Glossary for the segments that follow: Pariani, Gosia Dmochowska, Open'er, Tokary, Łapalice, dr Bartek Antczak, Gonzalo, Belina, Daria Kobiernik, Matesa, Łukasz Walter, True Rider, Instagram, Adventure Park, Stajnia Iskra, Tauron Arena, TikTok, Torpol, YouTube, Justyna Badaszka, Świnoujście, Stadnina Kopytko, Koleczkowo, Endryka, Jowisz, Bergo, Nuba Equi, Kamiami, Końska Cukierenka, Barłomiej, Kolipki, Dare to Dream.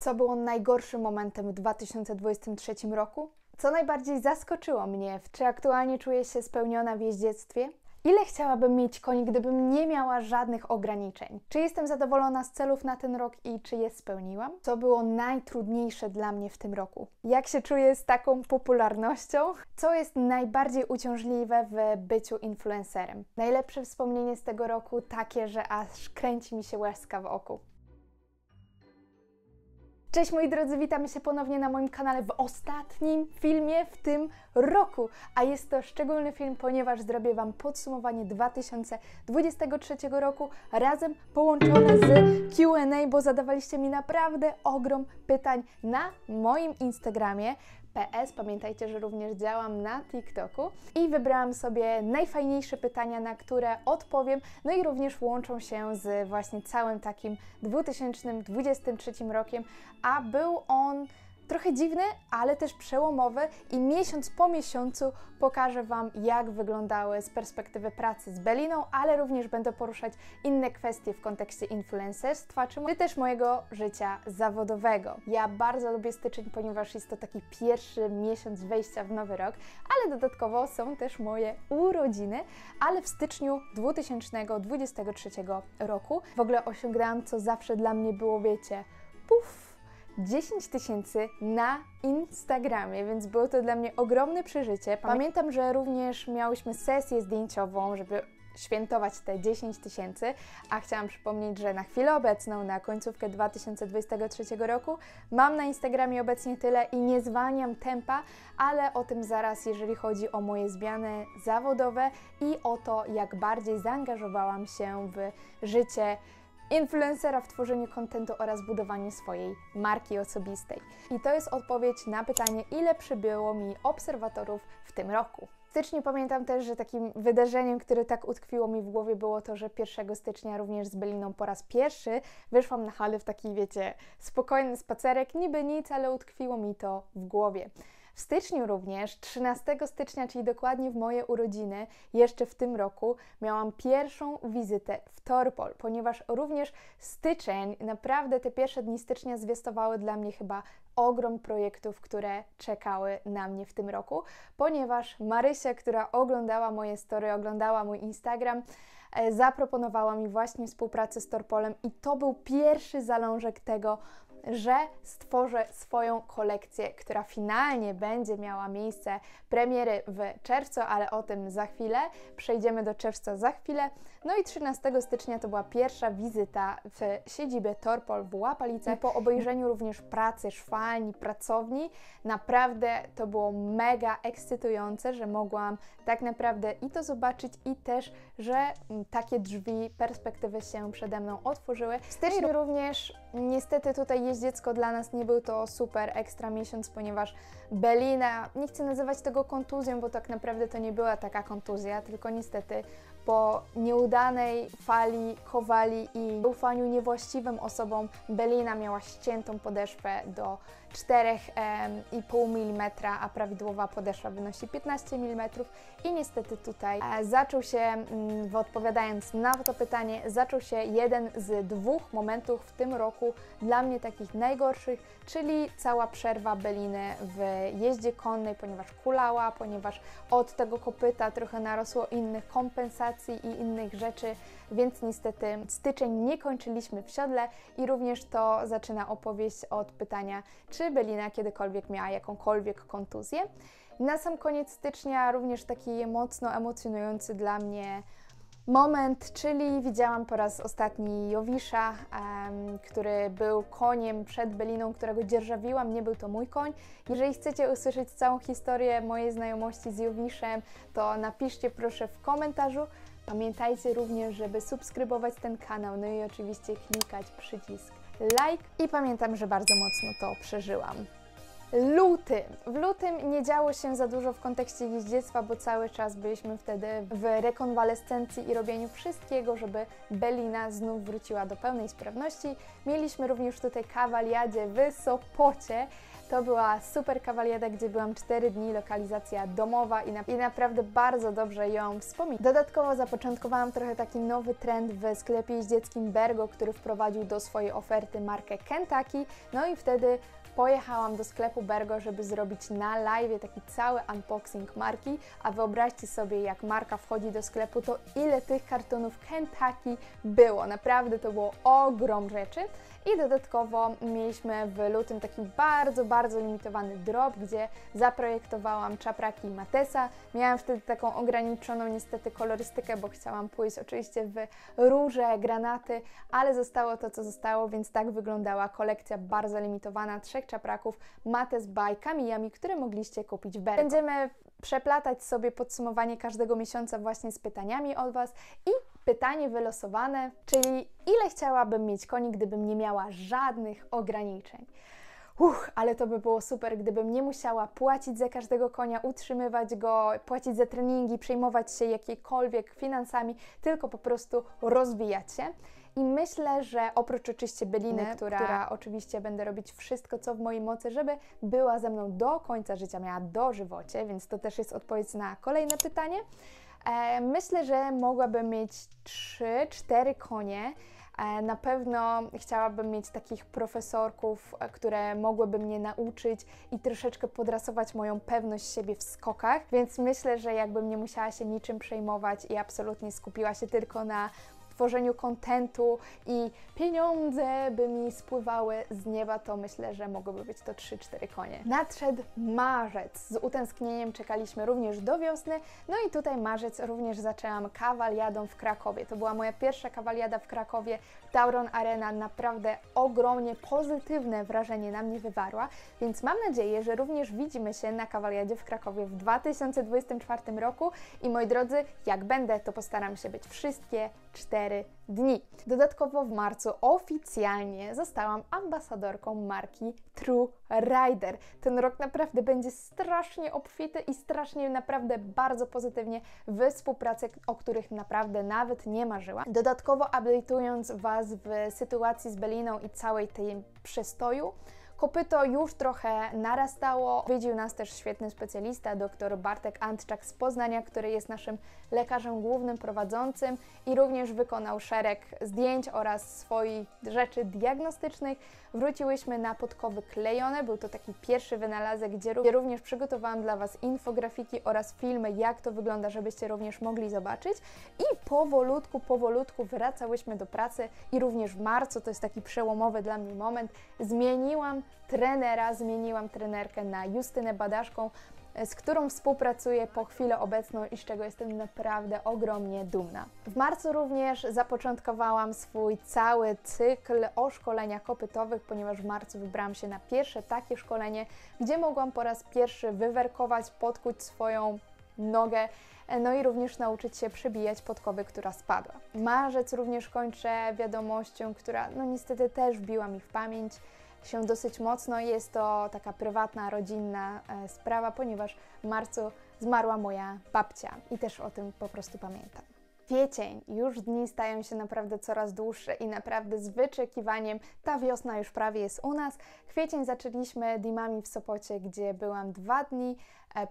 Co było najgorszym momentem w 2023 roku? Co najbardziej zaskoczyło mnie? Czy aktualnie czuję się spełniona w jeździectwie? Ile chciałabym mieć koni, gdybym nie miała żadnych ograniczeń? Czy jestem zadowolona z celów na ten rok i czy je spełniłam? Co było najtrudniejsze dla mnie w tym roku? Jak się czuję z taką popularnością? Co jest najbardziej uciążliwe w byciu influencerem? Najlepsze wspomnienie z tego roku takie, że aż kręci mi się łezka w oku. Cześć moi drodzy, witamy się ponownie na moim kanale w ostatnim filmie w tym roku, a jest to szczególny film, ponieważ zrobię Wam podsumowanie 2023 roku razem połączone z Q&A, bo zadawaliście mi naprawdę ogrom pytań na moim Instagramie. Pamiętajcie, że również działam na TikToku i wybrałam sobie najfajniejsze pytania, na które odpowiem, no i również łączą się z właśnie całym takim 2023 rokiem, a był on trochę dziwny, ale też przełomowy i miesiąc po miesiącu pokażę Wam, jak wyglądały z perspektywy pracy z Beliną, ale również będę poruszać inne kwestie w kontekście influencerstwa, czy też mojego życia zawodowego. Ja bardzo lubię styczeń, ponieważ jest to taki pierwszy miesiąc wejścia w nowy rok, ale dodatkowo są też moje urodziny, ale w styczniu 2023 roku w ogóle osiągnęłam, co zawsze dla mnie było, wiecie, puf, 10 tysięcy na Instagramie, więc było to dla mnie ogromne przeżycie. Pamiętam, że również miałyśmy sesję zdjęciową, żeby świętować te 10 tysięcy, a chciałam przypomnieć, że na chwilę obecną, na końcówkę 2023 roku mam na Instagramie obecnie tyle i nie zwalniam tempa, ale o tym zaraz, jeżeli chodzi o moje zmiany zawodowe i o to, jak bardziej zaangażowałam się w życie influencera w tworzeniu kontentu oraz budowaniu swojej marki osobistej. I to jest odpowiedź na pytanie, ile przybyło mi obserwatorów w tym roku. W styczniu pamiętam też, że takim wydarzeniem, które tak utkwiło mi w głowie, było to, że 1 stycznia również z Beliną po raz pierwszy wyszłam na halę w taki, wiecie, spokojny spacerek, niby nic, ale utkwiło mi to w głowie. W styczniu również, 13 stycznia, czyli dokładnie w moje urodziny, jeszcze w tym roku miałam pierwszą wizytę w Torpol, ponieważ również styczeń, naprawdę te pierwsze dni stycznia zwiastowały dla mnie chyba ogrom projektów, które czekały na mnie w tym roku, ponieważ Marysia, która oglądała moje story, oglądała mój Instagram, zaproponowała mi właśnie współpracę z Torpolem i to był pierwszy zalążek tego, że stworzę swoją kolekcję, która finalnie będzie miała miejsce premiery w czerwcu, ale o tym za chwilę. Przejdziemy do czerwca za chwilę. No i 13 stycznia to była pierwsza wizyta w siedzibie Torpol w Łapalicach. Po obejrzeniu również pracy szwalni, pracowni, naprawdę to było mega ekscytujące, że mogłam tak naprawdę i to zobaczyć i też, że takie drzwi, perspektywy się przede mną otworzyły. W styczniu również niestety tutaj jeździecko dla nas nie był to super ekstra miesiąc, ponieważ Belina, nie chcę nazywać tego kontuzją, bo tak naprawdę to nie była taka kontuzja, tylko niestety po nieudanej fali Kowali i ufaniu niewłaściwym osobom Belina miała ściętą podeszwę do 4,5 mm, a prawidłowa podeszwa wynosi 15 mm i niestety tutaj zaczął się, odpowiadając na to pytanie, zaczął się jeden z dwóch momentów w tym roku dla mnie takich najgorszych, czyli cała przerwa Beliny w jeździe konnej, ponieważ kulała, ponieważ od tego kopyta trochę narosło innych kompensacji i innych rzeczy, więc niestety styczeń nie kończyliśmy w siodle i również to zaczyna opowieść od pytania, czy Belina kiedykolwiek miała jakąkolwiek kontuzję. Na sam koniec stycznia również taki mocno emocjonujący dla mnie moment, czyli widziałam po raz ostatni Jowisza, który był koniem przed Beliną, którego dzierżawiłam, nie był to mój koń. Jeżeli chcecie usłyszeć całą historię mojej znajomości z Jowiszem, to napiszcie proszę w komentarzu. Pamiętajcie również, żeby subskrybować ten kanał, no i oczywiście klikać przycisk like i pamiętam, że bardzo mocno to przeżyłam. Luty. W lutym nie działo się za dużo w kontekście jeździectwa, bo cały czas byliśmy wtedy w rekonwalescencji i robieniu wszystkiego, żeby Belina znów wróciła do pełnej sprawności. Mieliśmy również tutaj kawaliadzie w Sopocie, To była super kawaliada, gdzie byłam 4 dni, lokalizacja domowa i naprawdę bardzo dobrze ją wspominam. Dodatkowo zapoczątkowałam trochę taki nowy trend w sklepie jeździeckim Bergo, który wprowadził do swojej oferty markę Kentucky, no i wtedy pojechałam do sklepu Bergo, żeby zrobić na live taki cały unboxing marki, a wyobraźcie sobie, jak marka wchodzi do sklepu, to ile tych kartonów Kentucky było. Naprawdę to było ogrom rzeczy. I dodatkowo mieliśmy w lutym taki bardzo limitowany drop, gdzie zaprojektowałam czapraki Matesa. Miałam wtedy taką ograniczoną niestety kolorystykę, bo chciałam pójść oczywiście w róże, granaty, ale zostało to, co zostało, więc tak wyglądała kolekcja bardzo limitowana 3 czapraków Mates by Kamiami, które mogliście kupić w Bergo. Będziemy przeplatać sobie podsumowanie każdego miesiąca właśnie z pytaniami od Was i pytanie wylosowane, czyli ile chciałabym mieć koni, gdybym nie miała żadnych ograniczeń. Ale to by było super, gdybym nie musiała płacić za każdego konia, utrzymywać go, płacić za treningi, przejmować się jakiekolwiek finansami, tylko po prostu rozwijać się. I myślę, że oprócz oczywiście Beliny, która oczywiście będę robić wszystko, co w mojej mocy, żeby była ze mną do końca życia, miała dożywocie, więc to też jest odpowiedź na kolejne pytanie. Myślę, że mogłabym mieć 3-4 konie. Na pewno chciałabym mieć takich profesorków, które mogłyby mnie nauczyć i troszeczkę podrasować moją pewność siebie w skokach, więc myślę, że jakbym nie musiała się niczym przejmować i absolutnie skupiła się tylko na tworzeniu kontentu i pieniądze by mi spływały z nieba, to myślę, że mogłyby być to 3-4 konie. Nadszedł marzec. Z utęsknieniem czekaliśmy również do wiosny, no i tutaj marzec również zaczęłam kawaliadą w Krakowie. To była moja pierwsza kawaliada w Krakowie. Tauron Arena naprawdę ogromnie pozytywne wrażenie na mnie wywarła, więc mam nadzieję, że również widzimy się na kawaliadzie w Krakowie w 2024 roku i moi drodzy, jak będę, to postaram się być wszystkie 4 dni. Dodatkowo w marcu oficjalnie zostałam ambasadorką marki True Rider. Ten rok naprawdę będzie strasznie obfity i strasznie naprawdę bardzo pozytywnie we współpracy, o których naprawdę nawet nie marzyłam. Dodatkowo update'ując Was w sytuacji z Beliną i całej tej przestoju, kopyto już trochę narastało. Odwiedził nas też świetny specjalista, dr Bartek Antczak z Poznania, który jest naszym lekarzem głównym prowadzącym i również wykonał szereg zdjęć oraz swoich rzeczy diagnostycznych. Wróciłyśmy na podkowy klejone. Był to taki pierwszy wynalazek, gdzie również przygotowałam dla Was infografiki oraz filmy, jak to wygląda, żebyście również mogli zobaczyć. I powolutku wracałyśmy do pracy i również w marcu, to jest taki przełomowy dla mnie moment, zmieniłam trenerkę na Justynę Badaszką, z którą współpracuję po chwilę obecną i z czego jestem naprawdę ogromnie dumna. W marcu również zapoczątkowałam swój cały cykl o szkoleniach kopytowych, ponieważ w marcu wybrałam się na pierwsze takie szkolenie, gdzie mogłam po raz pierwszy wywerkować, podkuć swoją nogę, no i również nauczyć się przebijać podkowy, która spadła. Marzec również kończę wiadomością, która no niestety też wbiła mi w pamięć się dosyć mocno. Jest to taka prywatna, rodzinna sprawa, ponieważ w marcu zmarła moja babcia i też o tym po prostu pamiętam. Kwiecień. Już dni stają się naprawdę coraz dłuższe i naprawdę z wyczekiwaniem ta wiosna już prawie jest u nas. Kwiecień zaczęliśmy dimami w Sopocie, gdzie byłam 2 dni,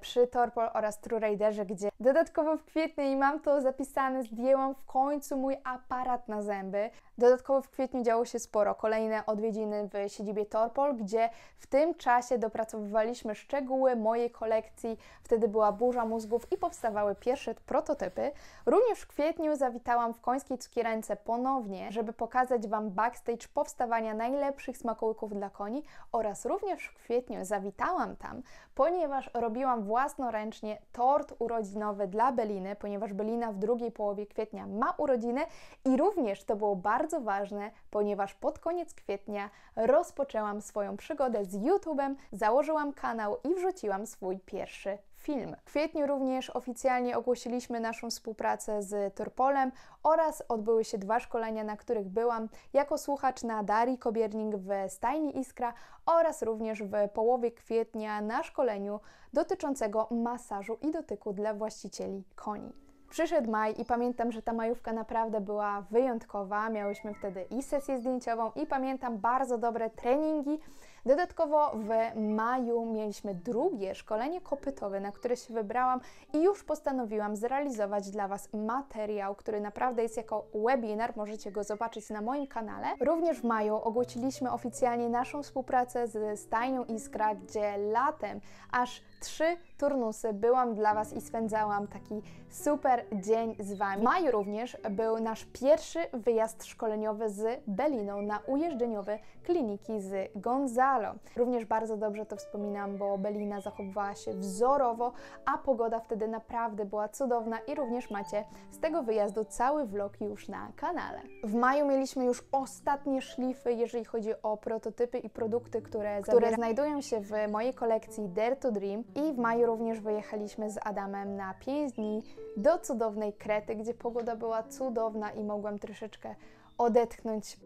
przy Torpol oraz True Riderze, gdzie dodatkowo w kwietniu, i mam to zapisane, zdjęłam w końcu mój aparat na zęby. Dodatkowo w kwietniu działo się sporo. Kolejne odwiedziny w siedzibie Torpol, gdzie w tym czasie dopracowywaliśmy szczegóły mojej kolekcji. Wtedy była burza mózgów i powstawały pierwsze prototypy. Również w kwietniu zawitałam w Końskiej Cukierence ponownie, żeby pokazać Wam backstage powstawania najlepszych smakołyków dla koni, oraz również w kwietniu zawitałam tam, ponieważ robiłam własnoręcznie tort urodzinowy dla Beliny, ponieważ Belina w drugiej połowie kwietnia ma urodziny i również to było bardzo ważne, ponieważ pod koniec kwietnia rozpoczęłam swoją przygodę z YouTube'em, założyłam kanał i wrzuciłam swój pierwszy film. W kwietniu również oficjalnie ogłosiliśmy naszą współpracę z Torpolem oraz odbyły się 2 szkolenia, na których byłam jako słuchacz na Darii Kobiernik w Stajni Iskra oraz również w połowie kwietnia na szkoleniu dotyczącego masażu i dotyku dla właścicieli koni. Przyszedł maj i pamiętam, że ta majówka naprawdę była wyjątkowa. Miałyśmy wtedy i sesję zdjęciową, i pamiętam bardzo dobre treningi, Dodatkowo w maju mieliśmy drugie szkolenie kopytowe, na które się wybrałam i już postanowiłam zrealizować dla Was materiał, który naprawdę jest jako webinar, możecie go zobaczyć na moim kanale. Również w maju ogłosiliśmy oficjalnie naszą współpracę ze Stajnią Iskra, gdzie latem aż 3 turnusy byłam dla Was i spędzałam taki super dzień z Wami. W maju również był nasz pierwszy wyjazd szkoleniowy z Beliną na ujeżdżeniowy kliniki z Gonzalo. Również bardzo dobrze to wspominam, bo Belina zachowywała się wzorowo, a pogoda wtedy naprawdę była cudowna i również macie z tego wyjazdu cały vlog już na kanale. W maju mieliśmy już ostatnie szlify, jeżeli chodzi o prototypy i produkty, które znajdują się w mojej kolekcji Dare to Dream. I w maju również wyjechaliśmy z Adamem na 5 dni do cudownej Krety, gdzie pogoda była cudowna i mogłam troszeczkę odetchnąć.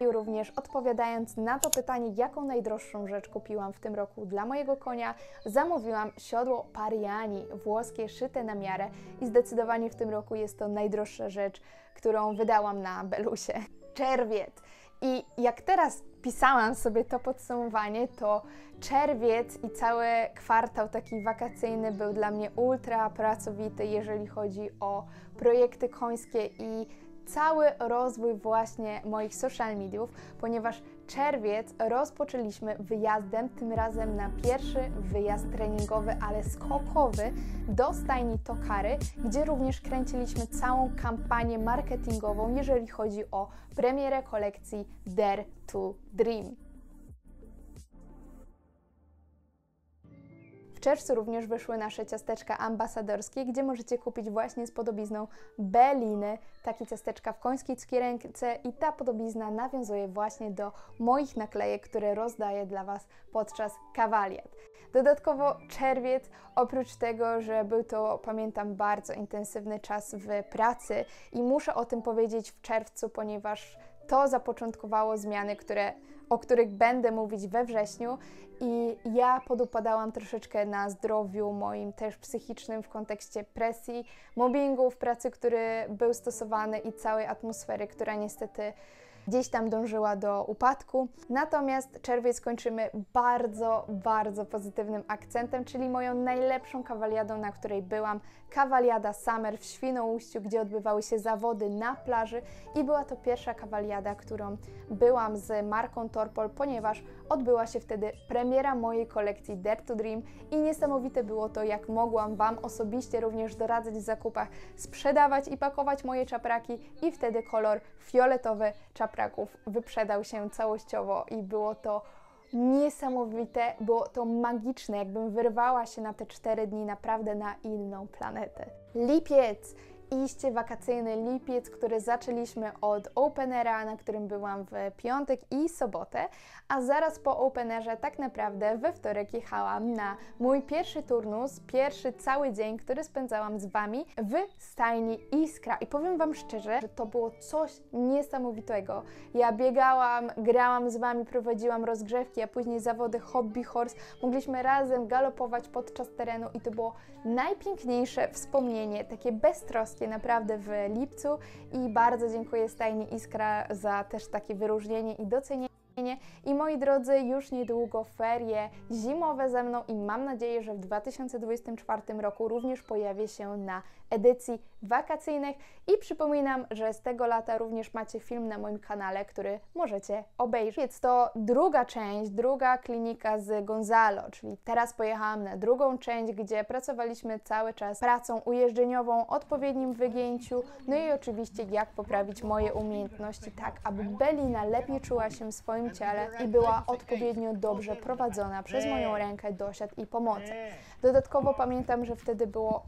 I również odpowiadając na to pytanie, jaką najdroższą rzecz kupiłam w tym roku dla mojego konia, zamówiłam siodło Pariani, włoskie, szyte na miarę i zdecydowanie w tym roku jest to najdroższa rzecz, którą wydałam na Belusie. Czerwiec! I jak teraz pisałam sobie to podsumowanie, to czerwiec i cały kwartał taki wakacyjny był dla mnie ultra pracowity, jeżeli chodzi o projekty końskie i cały rozwój właśnie moich social mediów, ponieważ czerwiec rozpoczęliśmy wyjazdem, tym razem na pierwszy wyjazd treningowy, ale skokowy do stajni Tokary, gdzie również kręciliśmy całą kampanię marketingową, jeżeli chodzi o premierę kolekcji Dare to Dream. W czerwcu również wyszły nasze ciasteczka ambasadorskie, gdzie możecie kupić właśnie z podobizną Beliny takie ciasteczka w Końskiej Cukierence i ta podobizna nawiązuje właśnie do moich naklejek, które rozdaję dla Was podczas kawaliad. Dodatkowo czerwiec, oprócz tego, że był to, pamiętam, bardzo intensywny czas w pracy i muszę o tym powiedzieć w czerwcu, ponieważ to zapoczątkowało zmiany, o których będę mówić we wrześniu i ja podupadałam troszeczkę na zdrowiu moim też psychicznym w kontekście presji, mobbingu w pracy, który był stosowany i całej atmosfery, która niestety gdzieś tam dążyła do upadku. Natomiast czerwiec kończymy bardzo, bardzo pozytywnym akcentem, czyli moją najlepszą kawaliadą, na której byłam. Kawaliada Summer w Świnoujściu, gdzie odbywały się zawody na plaży i była to pierwsza kawaliada, którą byłam z marką Torpol, ponieważ odbyła się wtedy premiera mojej kolekcji Dare to Dream i niesamowite było to, jak mogłam Wam osobiście również doradzać w zakupach, sprzedawać i pakować moje czapraki i wtedy kolor fioletowy czapraków wyprzedał się całościowo i było to niesamowite, było to magiczne, jakbym wyrwała się na te 4 dni naprawdę na inną planetę. Lipiec! Iście wakacyjny lipiec, który zaczęliśmy od openera, na którym byłam w piątek i sobotę, a zaraz po openerze tak naprawdę we wtorek jechałam na mój pierwszy turnus, pierwszy cały dzień, który spędzałam z Wami w stajni Iskra. I powiem Wam szczerze, że to było coś niesamowitego. Ja biegałam, grałam z Wami, prowadziłam rozgrzewki, a później zawody hobby horse. Mogliśmy razem galopować podczas terenu i to było najpiękniejsze wspomnienie, takie beztroskie, naprawdę w lipcu i bardzo dziękuję Stajni Iskra za też takie wyróżnienie i docenienie. I moi drodzy, już niedługo ferie zimowe ze mną i mam nadzieję, że w 2024 roku również pojawię się na edycji wakacyjnych i przypominam, że z tego lata również macie film na moim kanale, który możecie obejrzeć. Więc to druga część, druga klinika z Gonzalo, czyli teraz pojechałam na drugą część, gdzie pracowaliśmy cały czas pracą ujeżdżeniową, odpowiednim wygięciu, no i oczywiście jak poprawić moje umiejętności tak, aby Belina lepiej czuła się w swoim ciele i była odpowiednio dobrze prowadzona przez moją rękę, dosiad i pomocy. Dodatkowo pamiętam, że wtedy było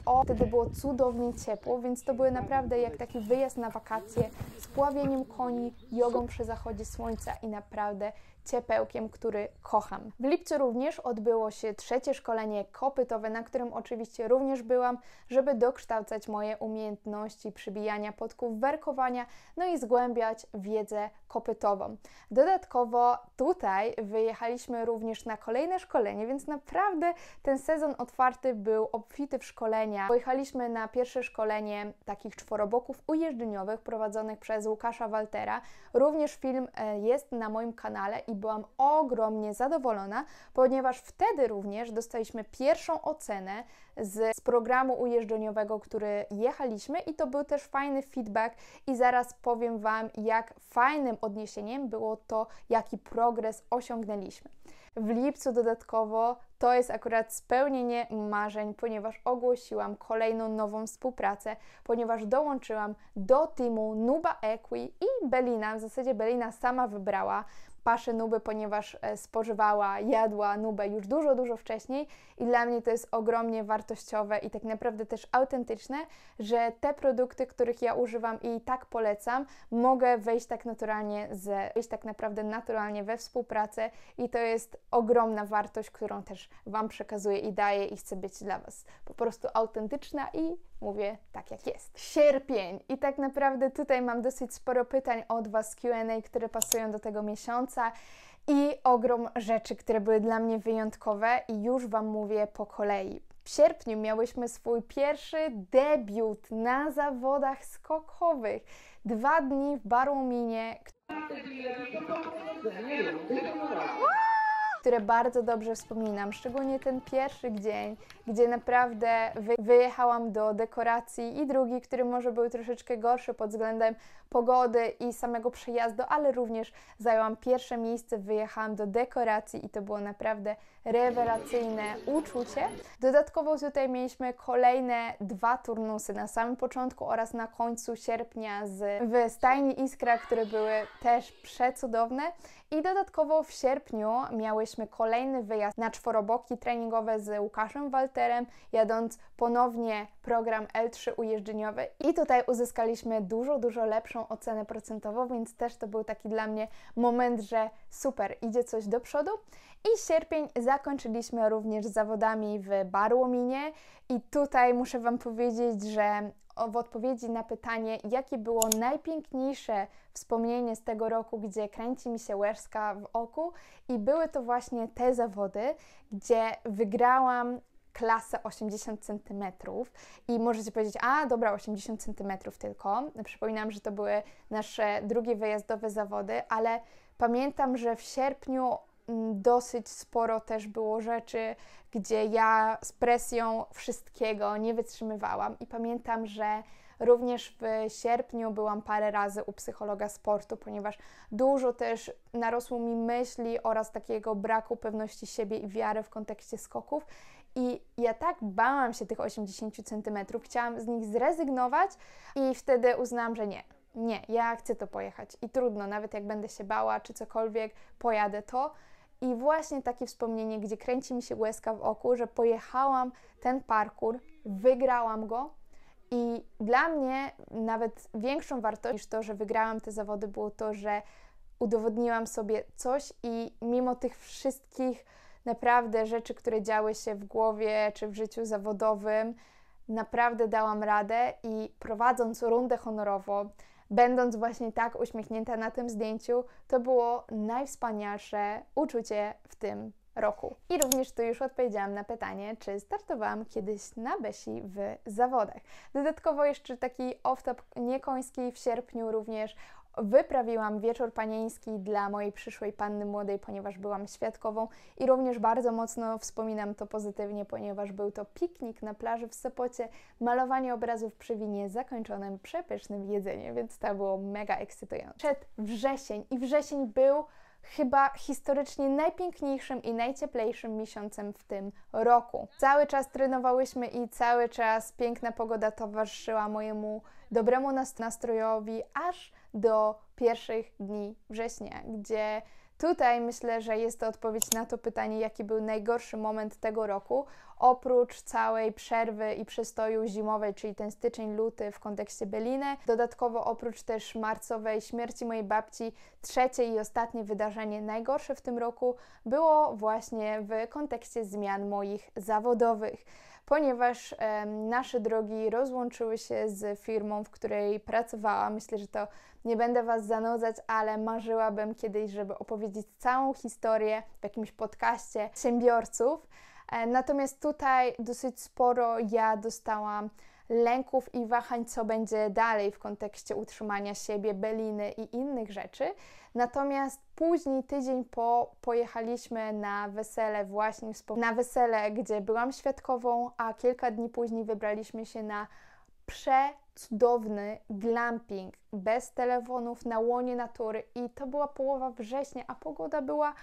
cudownie ciepło, więc to były naprawdę jak taki wyjazd na wakacje z pławieniem koni, jogą przy zachodzie słońca i naprawdę ciepełkiem, który kocham. W lipcu również odbyło się trzecie szkolenie kopytowe, na którym oczywiście również byłam, żeby dokształcać moje umiejętności przybijania podków, werkowania, no i zgłębiać wiedzę kopytową. Dodatkowo tutaj wyjechaliśmy również na kolejne szkolenie, więc naprawdę ten sezon otwarty był obfity w szkolenia. Pojechaliśmy na pierwsze szkolenie takich czworoboków ujeżdżeniowych prowadzonych przez Łukasza Waltera. Również film jest na moim kanale i byłam ogromnie zadowolona, ponieważ wtedy również dostaliśmy pierwszą ocenę z programu ujeżdżeniowego, który jechaliśmy i to był też fajny feedback i zaraz powiem Wam, jak fajnym odniesieniem było to, jaki progres osiągnęliśmy. W lipcu dodatkowo to jest akurat spełnienie marzeń, ponieważ ogłosiłam kolejną nową współpracę, ponieważ dołączyłam do teamu Nuba Equi i Belina, w zasadzie Belina sama wybrała paszę Nuby, ponieważ spożywała, jadła Nubę już dużo wcześniej i dla mnie to jest ogromnie wartościowe i tak naprawdę też autentyczne, że te produkty, których ja używam i tak polecam, mogę wejść tak naprawdę naturalnie we współpracę i to jest ogromna wartość, którą też Wam przekazuję i daję i chcę być dla Was po prostu autentyczna i mówię tak, jak jest. Sierpień. I tak naprawdę tutaj mam dosyć sporo pytań od Was z Q&A, które pasują do tego miesiąca i ogrom rzeczy, które były dla mnie wyjątkowe i już Wam mówię po kolei. W sierpniu miałyśmy swój pierwszy debiut na zawodach skokowych. 2 dni w Barłominie, które bardzo dobrze wspominam, szczególnie ten pierwszy dzień, gdzie naprawdę wyjechałam do dekoracji i drugi, który może był troszeczkę gorszy pod względem pogody i samego przejazdu, ale również zajęłam pierwsze miejsce, wyjechałam do dekoracji i to było naprawdę rewelacyjne uczucie. Dodatkowo tutaj mieliśmy kolejne 2 turnusy na samym początku oraz na końcu sierpnia w Stajni Iskra, które były też przecudowne i dodatkowo w sierpniu miałyśmy kolejny wyjazd na czworoboki treningowe z Łukaszem Walterem, jadąc ponownie program L3 ujeżdżeniowy i tutaj uzyskaliśmy dużo lepszą ocenę procentową, więc też to był taki dla mnie moment, że super, idzie coś do przodu. I sierpień zakończyliśmy również zawodami w Barłominie i tutaj muszę Wam powiedzieć, że w odpowiedzi na pytanie, jakie było najpiękniejsze wspomnienie z tego roku, gdzie kręci mi się łezka w oku i były to właśnie te zawody, gdzie wygrałam klasę 80 cm i możecie powiedzieć, a dobra, 80 cm tylko. Przypominam, że to były nasze drugie wyjazdowe zawody, ale pamiętam, że w sierpniu dosyć sporo też było rzeczy, gdzie ja z presją wszystkiego nie wytrzymywałam i pamiętam, że również w sierpniu byłam parę razy u psychologa sportu, ponieważ dużo też narosło mi myśli oraz takiego braku pewności siebie i wiary w kontekście skoków. I ja tak bałam się tych 80 cm, chciałam z nich zrezygnować i wtedy uznałam, że nie, ja chcę to pojechać i trudno, nawet jak będę się bała czy cokolwiek, pojadę to. I właśnie takie wspomnienie, gdzie kręci mi się łezka w oku, że pojechałam ten parkour, wygrałam go i dla mnie nawet większą wartość niż to, że wygrałam te zawody było to, że udowodniłam sobie coś i mimo tych wszystkich naprawdę rzeczy, które działy się w głowie czy w życiu zawodowym, naprawdę dałam radę i prowadząc rundę honorową, będąc właśnie tak uśmiechnięta na tym zdjęciu, to było najwspanialsze uczucie w tym roku. I również tu już odpowiedziałam na pytanie, czy startowałam kiedyś na Besi w zawodach. Dodatkowo jeszcze taki off-top niekoński w sierpniu również wyprawiłam wieczór panieński dla mojej przyszłej panny młodej, ponieważ byłam świadkową i również bardzo mocno wspominam to pozytywnie, ponieważ był to piknik na plaży w Sopocie, malowanie obrazów przy winie zakończonym przepysznym jedzeniem, więc to było mega ekscytujące. Przed wrzesień i wrzesień był chyba historycznie najpiękniejszym i najcieplejszym miesiącem w tym roku. Cały czas trenowałyśmy i cały czas piękna pogoda towarzyszyła mojemu dobremu nastrojowi aż do pierwszych dni września, gdzie tutaj myślę, że jest to odpowiedź na to pytanie, jaki był najgorszy moment tego roku oprócz całej przerwy i przystoju zimowej, czyli ten styczeń-luty w kontekście Beliny. Dodatkowo oprócz też marcowej śmierci mojej babci, trzecie i ostatnie wydarzenie najgorsze w tym roku było właśnie w kontekście zmian moich zawodowych. Ponieważ nasze drogi rozłączyły się z firmą, w której pracowałam. Myślę, że to nie będę Was zanudzać, ale marzyłabym kiedyś, żeby opowiedzieć całą historię w jakimś podcaście przedsiębiorców. Natomiast tutaj dosyć sporo ja dostałam lęków i wahań, co będzie dalej w kontekście utrzymania siebie, Beliny i innych rzeczy. Natomiast później, tydzień po, pojechaliśmy na wesele właśnie, na wesele, gdzie byłam świadkową, a kilka dni później wybraliśmy się na przecudowny glamping bez telefonów na łonie natury i to była połowa września, a pogoda była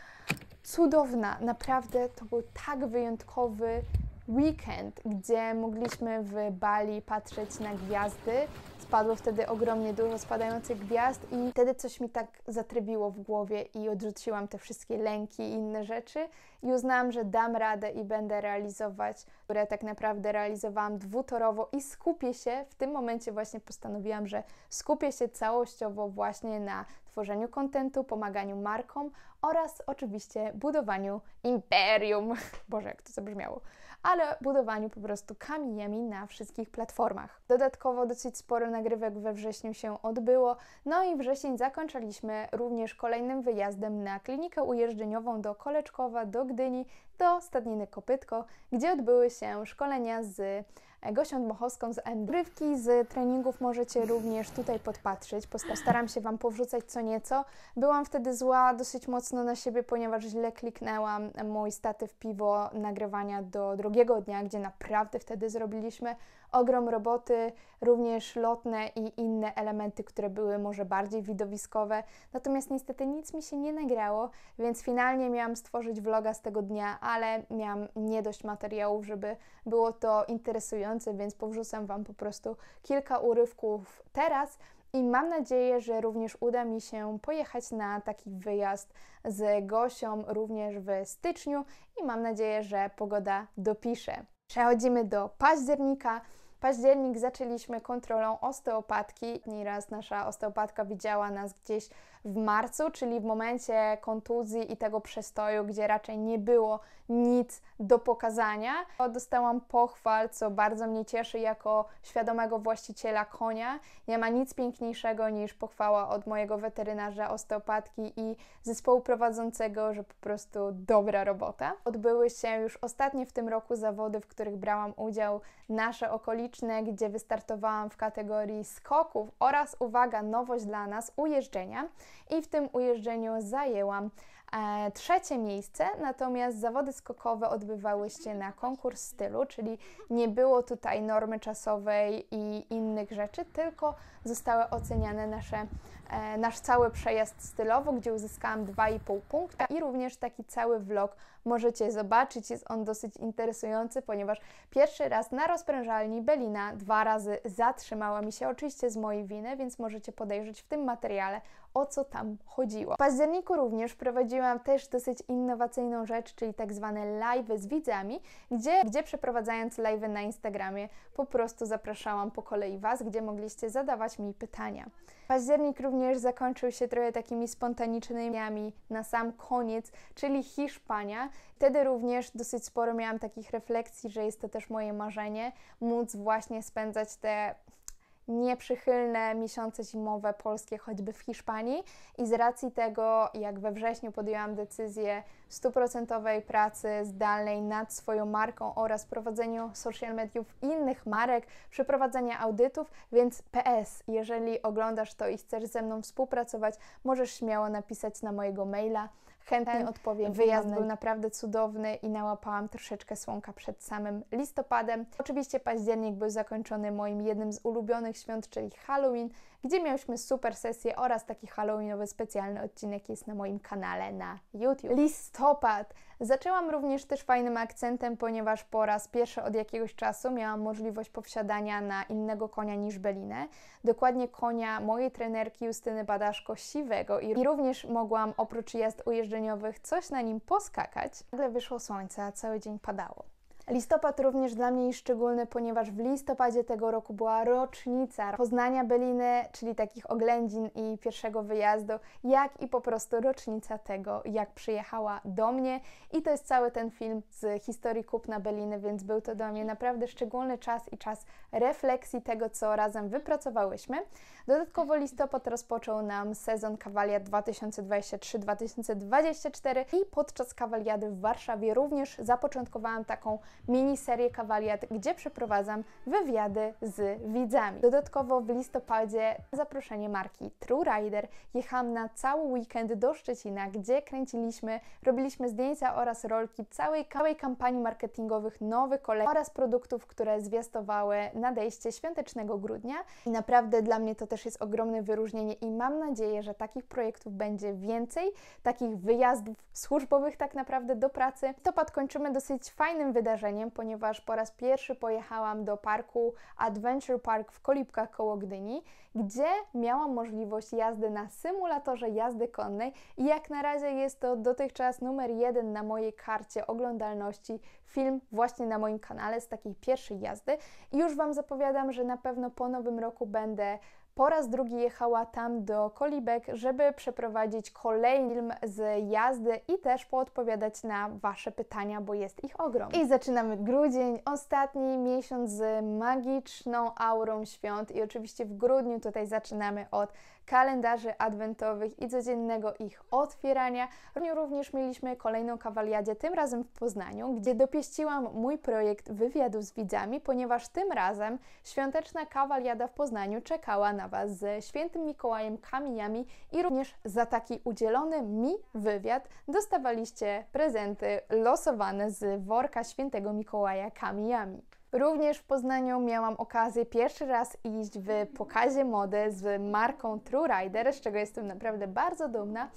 cudowna. Naprawdę to był tak wyjątkowy weekend, gdzie mogliśmy w Bali patrzeć na gwiazdy. Spadło wtedy ogromnie dużo spadających gwiazd i wtedy coś mi tak zatrybiło w głowie i odrzuciłam te wszystkie lęki i inne rzeczy i uznałam, że dam radę i będę realizować, które tak naprawdę realizowałam dwutorowo i skupię się, w tym momencie właśnie postanowiłam, że skupię się całościowo właśnie na tworzeniu kontentu, pomaganiu markom oraz oczywiście budowaniu imperium. Boże, jak to zabrzmiało. Ale budowaniu po prostu Kamiami na wszystkich platformach. Dodatkowo dosyć sporo nagrywek we wrześniu się odbyło. No i wrzesień zakończyliśmy również kolejnym wyjazdem na klinikę ujeżdżeniową do Koleczkowa, do Gdyni, do Stadniny Kopytko, gdzie odbyły się szkolenia z Gosią Dmochowską z Endryki. Z treningów możecie również tutaj podpatrzeć. Postaram się Wam powrzucać co nieco. Byłam wtedy zła dosyć mocno na siebie, ponieważ źle kliknęłam mój statyw piwo nagrywania do drugiego dnia, gdzie naprawdę wtedy zrobiliśmy ogrom roboty, również lotne i inne elementy, które były może bardziej widowiskowe. Natomiast niestety nic mi się nie nagrało, więc finalnie miałam stworzyć vloga z tego dnia, ale miałam nie dość materiałów, żeby było to interesujące, więc powrzucam Wam po prostu kilka urywków teraz. I mam nadzieję, że również uda mi się pojechać na taki wyjazd z Gosią również w styczniu i mam nadzieję, że pogoda dopisze. Przechodzimy do października. Październik zaczęliśmy kontrolą osteopatki. Nieraz nasza osteopatka widziała nas gdzieś w marcu, czyli w momencie kontuzji i tego przestoju, gdzie raczej nie było nic do pokazania. Dostałam pochwal, co bardzo mnie cieszy jako świadomego właściciela konia. Nie ma nic piękniejszego niż pochwała od mojego weterynarza, osteopatki i zespołu prowadzącego, że po prostu dobra robota. Odbyły się już ostatnie w tym roku zawody, w których brałam udział, nasze okoliczne, gdzie wystartowałam w kategorii skoków oraz, uwaga, nowość dla nas, ujeżdżenia. I w tym ujeżdżeniu zajęłam trzecie miejsce, natomiast zawody skokowe odbywały się na konkurs stylu, czyli nie było tutaj normy czasowej i innych rzeczy, tylko zostały oceniane nasz cały przejazd stylowo, gdzie uzyskałam 2,5 punkta i również taki cały vlog możecie zobaczyć, jest on dosyć interesujący, ponieważ pierwszy raz na rozprężalni Belina 2 razy zatrzymała mi się, oczywiście z mojej winy, więc możecie podejrzeć w tym materiale, o co tam chodziło. W październiku również prowadziłam też dosyć innowacyjną rzecz, czyli tak zwane live'y z widzami, gdzie przeprowadzając live'y na Instagramie po prostu zapraszałam po kolei Was, gdzie mogliście zadawać mi pytania. Październik również zakończył się trochę takimi spontanicznymi na sam koniec, czyli Hiszpania. Wtedy również dosyć sporo miałam takich refleksji, że jest to też moje marzenie, móc właśnie spędzać te nieprzychylne miesiące zimowe polskie, choćby w Hiszpanii i z racji tego, jak we wrześniu podjęłam decyzję 100% pracy zdalnej nad swoją marką oraz prowadzeniu social mediów innych marek, przeprowadzenia audytów, więc PS, jeżeli oglądasz to i chcesz ze mną współpracować, możesz śmiało napisać na mojego maila, chętnie odpowiem. Wyjazd był naprawdę cudowny i nałapałam troszeczkę słonka przed samym listopadem. Oczywiście październik był zakończony moim jednym z ulubionych świąt, czyli Halloween, gdzie mieliśmy super sesję oraz taki halloweenowy specjalny odcinek jest na moim kanale na YouTube. Listopad! Zaczęłam również też fajnym akcentem, ponieważ po raz pierwszy od jakiegoś czasu miałam możliwość posiadania na innego konia niż Belinę. Dokładnie konia mojej trenerki Justyny Badaszko, siwego i również mogłam oprócz jazd ujeżdżeniowych coś na nim poskakać. Nagle wyszło słońce, a cały dzień padało. Listopad również dla mnie jest szczególny, ponieważ w listopadzie tego roku była rocznica poznania Beliny, czyli takich oględzin i pierwszego wyjazdu, jak i po prostu rocznica tego, jak przyjechała do mnie. I to jest cały ten film z historii kupna Beliny, więc był to dla mnie naprawdę szczególny czas i czas refleksji tego, co razem wypracowałyśmy. Dodatkowo listopad rozpoczął nam sezon kawaliad 2023-2024 i podczas kawaliady w Warszawie również zapoczątkowałam taką miniserię kawaliad, gdzie przeprowadzam wywiady z widzami. Dodatkowo w listopadzie zaproszenie marki True Rider. Jechałam na cały weekend do Szczecina, gdzie kręciliśmy, robiliśmy zdjęcia oraz rolki całej kampanii marketingowych nowych kolekcji oraz produktów, które zwiastowały nadejście świątecznego grudnia. I naprawdę dla mnie to też jest ogromne wyróżnienie i mam nadzieję, że takich projektów będzie więcej, takich wyjazdów służbowych tak naprawdę do pracy. Listopad kończymy dosyć fajnym wydarzeniem, ponieważ po raz pierwszy pojechałam do parku Adventure Park w Kolipkach koło Gdyni, gdzie miałam możliwość jazdy na symulatorze jazdy konnej i jak na razie jest to dotychczas numer 1 na mojej karcie oglądalności film właśnie na moim kanale z takiej pierwszej jazdy. I już Wam zapowiadam, że na pewno po nowym roku będę po raz drugi jechała tam do Kolibek, żeby przeprowadzić kolejny film z jazdy i też poodpowiadać na Wasze pytania, bo jest ich ogrom. I zaczynamy grudzień, ostatni miesiąc z magiczną aurą świąt i oczywiście w grudniu tutaj zaczynamy od kalendarzy adwentowych i codziennego ich otwierania. Również mieliśmy kolejną kawaliadę, tym razem w Poznaniu, gdzie dopieściłam mój projekt wywiadu z widzami, ponieważ tym razem świąteczna kawaliada w Poznaniu czekała na Was ze Świętym Mikołajem, Kamiami i również za taki udzielony mi wywiad dostawaliście prezenty losowane z worka Świętego Mikołaja Kamiami. Również w Poznaniu miałam okazję pierwszy raz iść w pokazie mody z marką True Rider, z czego jestem naprawdę bardzo dumna.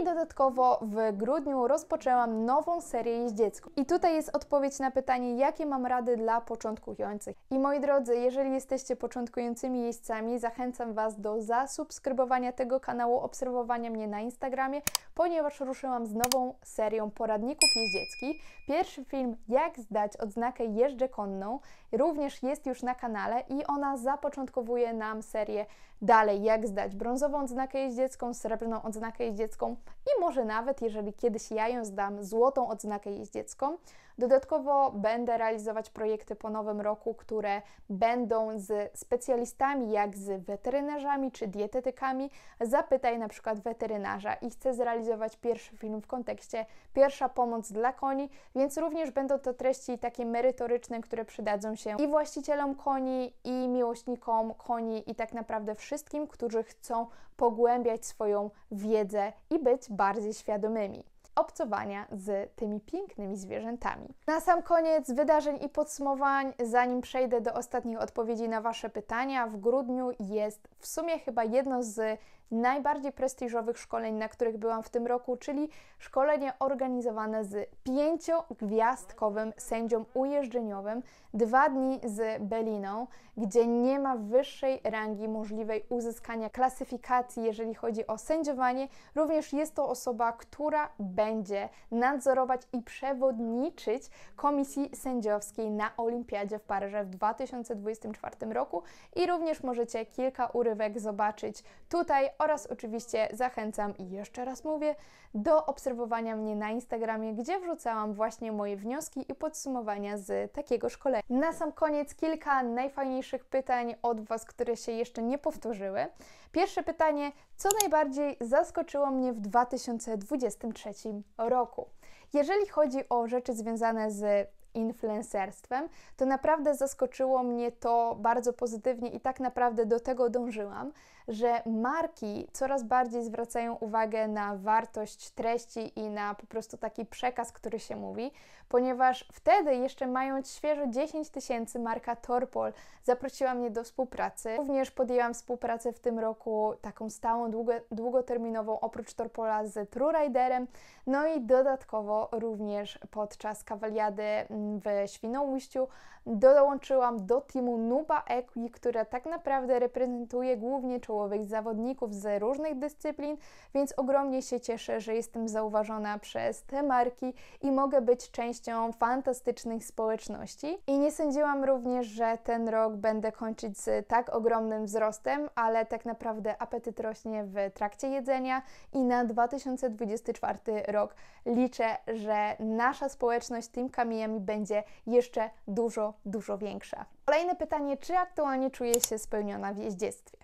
I dodatkowo w grudniu rozpoczęłam nową serię jeździecką. I tutaj jest odpowiedź na pytanie, jakie mam rady dla początkujących. I moi drodzy, jeżeli jesteście początkującymi jeźdźcami, zachęcam Was do zasubskrybowania tego kanału, obserwowania mnie na Instagramie, ponieważ ruszyłam z nową serią poradników jeździeckich. Pierwszy film, jak zdać odznakę jeżdżę konną, również jest już na kanale i ona zapoczątkowuje nam serię dalej, jak zdać brązową odznakę jeździecką, srebrną odznakę jeździecką i może nawet, jeżeli kiedyś ja ją zdam, złotą odznakę jeździecką. Dodatkowo będę realizować projekty po nowym roku, które będą z specjalistami, jak z weterynarzami czy dietetykami. Zapytaj na przykład weterynarza i chcę zrealizować pierwszy film w kontekście pierwsza pomoc dla koni, więc również będą to treści takie merytoryczne, które przydadzą się i właścicielom koni, i miłośnikom koni, i tak naprawdę wszystkim, którzy chcą pogłębiać swoją wiedzę i być bardziej świadomymi obcowania z tymi pięknymi zwierzętami. Na sam koniec wydarzeń i podsumowań, zanim przejdę do ostatnich odpowiedzi na Wasze pytania, w grudniu jest w sumie chyba jedno z najbardziej prestiżowych szkoleń, na których byłam w tym roku, czyli szkolenie organizowane z 5-gwiazdkowym sędzią ujeżdżeniowym, 2 dni z Beliną, gdzie nie ma wyższej rangi możliwej uzyskania klasyfikacji, jeżeli chodzi o sędziowanie. Również jest to osoba, która będzie nadzorować i przewodniczyć komisji sędziowskiej na Olimpiadzie w Paryżu w 2024 roku i również możecie kilka urywek zobaczyć tutaj oraz oczywiście zachęcam i jeszcze raz mówię do obserwowania mnie na Instagramie, gdzie wrzucałam właśnie moje wnioski i podsumowania z takiego szkolenia. Na sam koniec kilka najfajniejszych pytań od Was, które się jeszcze nie powtórzyły. Pierwsze pytanie, co najbardziej zaskoczyło mnie w 2023 roku? Jeżeli chodzi o rzeczy związane z influencerstwem, to naprawdę zaskoczyło mnie to bardzo pozytywnie i tak naprawdę do tego dążyłam, że marki coraz bardziej zwracają uwagę na wartość treści i na po prostu taki przekaz, który się mówi, ponieważ wtedy jeszcze mając świeżo 10 000 marka Torpol zaprosiła mnie do współpracy. Również podjęłam współpracę w tym roku taką stałą, długoterminową oprócz Torpola z True Riderem, no i dodatkowo również podczas kawaliady w Świnoujściu dołączyłam do teamu Nuba Equi, która tak naprawdę reprezentuje głównie człowieka czołowych zawodników z różnych dyscyplin, więc ogromnie się cieszę, że jestem zauważona przez te marki i mogę być częścią fantastycznych społeczności. I nie sądziłam również, że ten rok będę kończyć z tak ogromnym wzrostem, ale tak naprawdę apetyt rośnie w trakcie jedzenia i na 2024 rok liczę, że nasza społeczność Team Kamiami będzie jeszcze dużo, dużo większa. Kolejne pytanie, czy aktualnie czuję się spełniona w jeździectwie?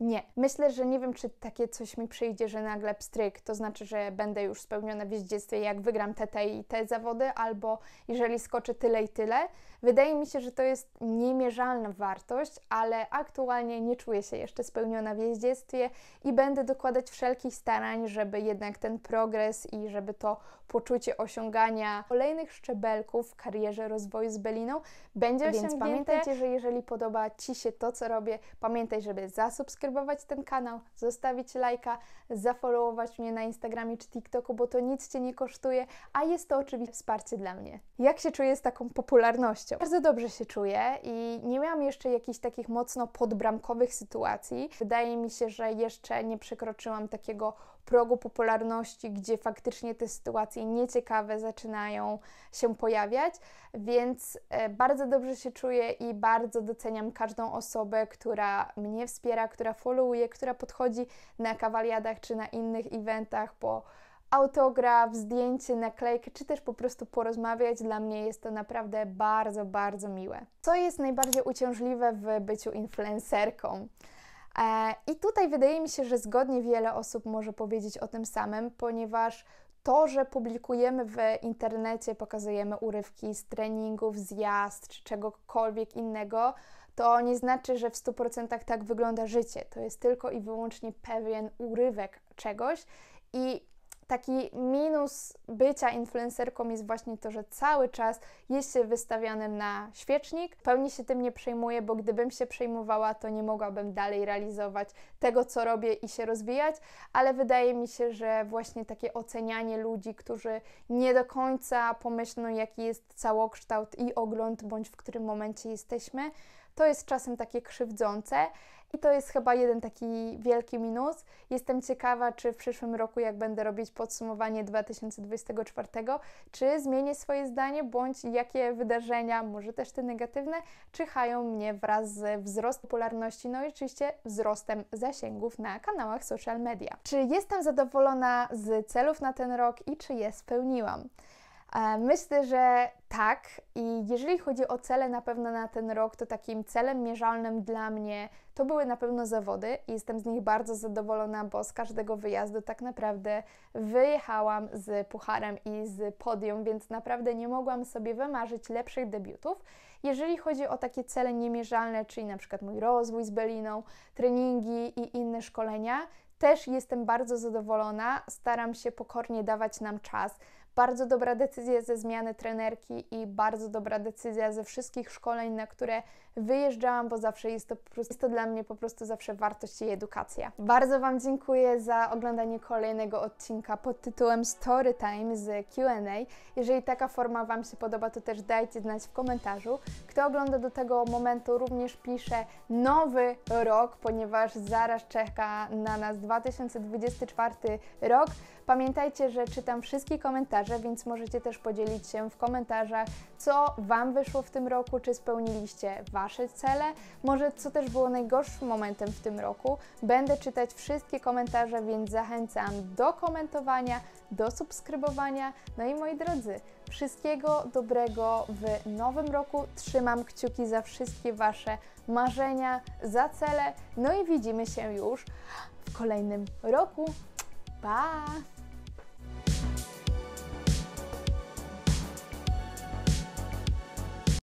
Nie. Myślę, że nie wiem, czy takie coś mi przyjdzie, że nagle pstryk, to znaczy, że będę już spełniona w jeździectwie, jak wygram te i te zawody, albo jeżeli skoczę tyle i tyle. Wydaje mi się, że to jest niemierzalna wartość, ale aktualnie nie czuję się jeszcze spełniona w jeździectwie i będę dokładać wszelkich starań, żeby jednak ten progres i żeby to poczucie osiągania kolejnych szczebelków w karierze rozwoju z Beliną będzie osiągnięte. Więc pamiętajcie, że jeżeli podoba Ci się to, co robię, pamiętaj, żeby zasubskrybować ten kanał, zostawić lajka, zafollowować mnie na Instagramie czy TikToku, bo to nic Cię nie kosztuje, a jest to oczywiście wsparcie dla mnie. Jak się czuję z taką popularnością? Bardzo dobrze się czuję i nie miałam jeszcze jakichś takich mocno podbramkowych sytuacji. Wydaje mi się, że jeszcze nie przekroczyłam takiego progu popularności, gdzie faktycznie te sytuacje nieciekawe zaczynają się pojawiać, więc bardzo dobrze się czuję i bardzo doceniam każdą osobę, która mnie wspiera, która followuje, która podchodzi na kawaliadach czy na innych eventach, bo autograf, zdjęcie, naklejkę, czy też po prostu porozmawiać. Dla mnie jest to naprawdę bardzo, bardzo miłe. Co jest najbardziej uciążliwe w byciu influencerką? I tutaj wydaje mi się, że zgodnie wiele osób może powiedzieć o tym samym, ponieważ to, że publikujemy w internecie, pokazujemy urywki z treningów, z jazd czy czegokolwiek innego, to nie znaczy, że w 100% tak wygląda życie. To jest tylko i wyłącznie pewien urywek czegoś i taki minus bycia influencerką jest właśnie to, że cały czas jest się wystawianym na świecznik. W pełni się tym nie przejmuję, bo gdybym się przejmowała, to nie mogłabym dalej realizować tego, co robię i się rozwijać, ale wydaje mi się, że właśnie takie ocenianie ludzi, którzy nie do końca pomyślą, jaki jest całokształt i ogląd, bądź w którym momencie jesteśmy, to jest czasem takie krzywdzące. I to jest chyba jeden taki wielki minus. Jestem ciekawa, czy w przyszłym roku, jak będę robić podsumowanie 2024, czy zmienię swoje zdanie, bądź jakie wydarzenia, może też te negatywne, czyhają mnie wraz z wzrostem popularności, no i oczywiście wzrostem zasięgów na kanałach social media. Czy jestem zadowolona z celów na ten rok i czy je spełniłam? Myślę, że tak. I jeżeli chodzi o cele na pewno na ten rok, to takim celem mierzalnym dla mnie to były na pewno zawody i jestem z nich bardzo zadowolona, bo z każdego wyjazdu tak naprawdę wyjechałam z pucharem i z podium, więc naprawdę nie mogłam sobie wymarzyć lepszych debiutów. Jeżeli chodzi o takie cele niemierzalne, czyli na przykład mój rozwój z Beliną, treningi i inne szkolenia, też jestem bardzo zadowolona. Staram się pokornie dawać nam czas. Bardzo dobra decyzja ze zmiany trenerki i bardzo dobra decyzja ze wszystkich szkoleń, na które wyjeżdżałam, bo zawsze jest to dla mnie po prostu zawsze wartość i edukacja. Bardzo Wam dziękuję za oglądanie kolejnego odcinka pod tytułem Story Time z Q&A. Jeżeli taka forma Wam się podoba, to też dajcie znać w komentarzu. Kto ogląda do tego momentu, również pisze nowy rok, ponieważ zaraz czeka na nas 2024 rok. Pamiętajcie, że czytam wszystkie komentarze, więc możecie też podzielić się w komentarzach, co Wam wyszło w tym roku, czy spełniliście Wasze cele, może co też było najgorszym momentem w tym roku. Będę czytać wszystkie komentarze, więc zachęcam do komentowania, do subskrybowania. No i moi drodzy, wszystkiego dobrego w nowym roku. Trzymam kciuki za wszystkie Wasze marzenia, za cele. No i widzimy się już w kolejnym roku. Pa!